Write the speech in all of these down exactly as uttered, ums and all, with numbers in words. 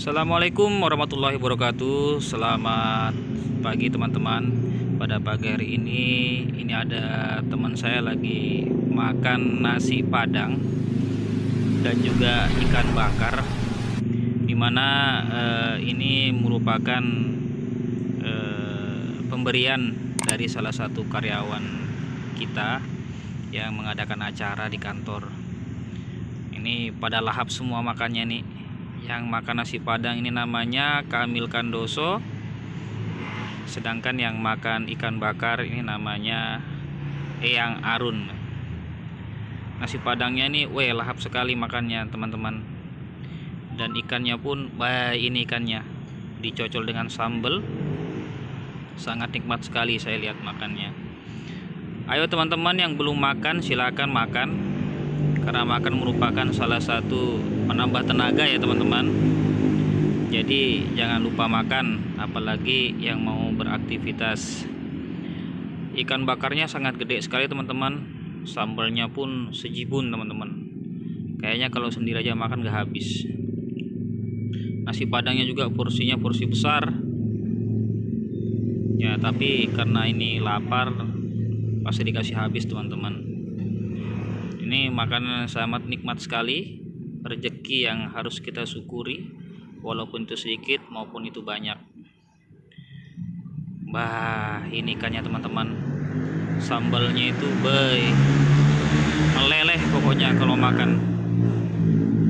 Assalamualaikum warahmatullahi wabarakatuh. Selamat pagi teman-teman. Pada pagi hari ini, ini ada teman saya lagi makan nasi padang dan juga ikan bakar, dimana eh, ini merupakan eh, pemberian dari salah satu karyawan kita yang mengadakan acara di kantor. Ini pada lahap semua makannya nih. Yang makan nasi padang ini namanya Kamil Kandoso, sedangkan yang makan ikan bakar ini namanya Eyang Arun. Nasi padangnya ini weh lahap sekali makannya teman-teman, dan ikannya pun wah, ini ikannya dicocol dengan sambal, sangat nikmat sekali saya lihat makannya. Ayo teman-teman yang belum makan silakan makan, karena makan merupakan salah satu menambah tenaga ya teman-teman. Jadi jangan lupa makan, apalagi yang mau beraktivitas. Ikan bakarnya sangat gede sekali teman-teman, sambalnya pun sejibun teman-teman, kayaknya kalau sendiri aja makan gak habis. Nasi padangnya juga porsinya porsi besar ya, tapi karena ini lapar pasti dikasih habis teman-teman. Ini makanan sangat nikmat sekali, rezeki yang harus kita syukuri, walaupun itu sedikit maupun itu banyak. Bah, ini ikannya teman-teman, sambalnya itu bay meleleh pokoknya kalau makan,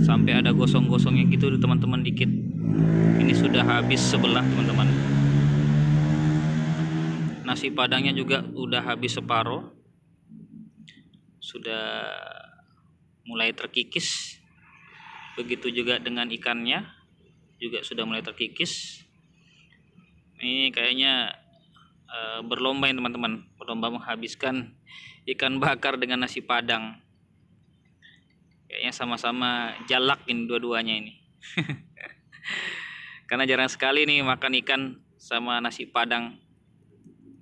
sampai ada gosong-gosongnya gitu teman-teman dikit. Ini sudah habis sebelah teman-teman. Nasi padangnya juga udah habis separoh, sudah mulai terkikis. Begitu juga dengan ikannya, juga sudah mulai terkikis. Ini kayaknya e, berlomba ya teman-teman, berlomba menghabiskan ikan bakar dengan nasi padang. Kayaknya sama-sama jalak ini dua-duanya ini. Karena jarang sekali nih makan ikan sama nasi padang.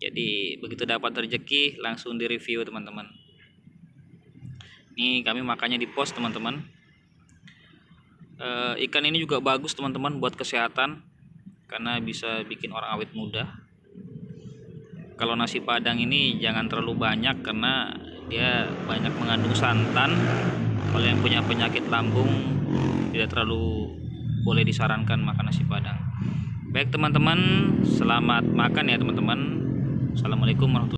Jadi begitu dapat rezeki langsung direview teman-teman. Ini kami makannya di pos teman-teman. E, ikan ini juga bagus teman-teman buat kesehatan, karena bisa bikin orang awet muda. Kalau nasi padang ini jangan terlalu banyak, karena dia banyak mengandung santan. Kalau yang punya penyakit lambung tidak terlalu boleh disarankan makan nasi padang. Baik teman-teman, selamat makan ya teman-teman. Assalamualaikum warahmatullahi wabarakatuh.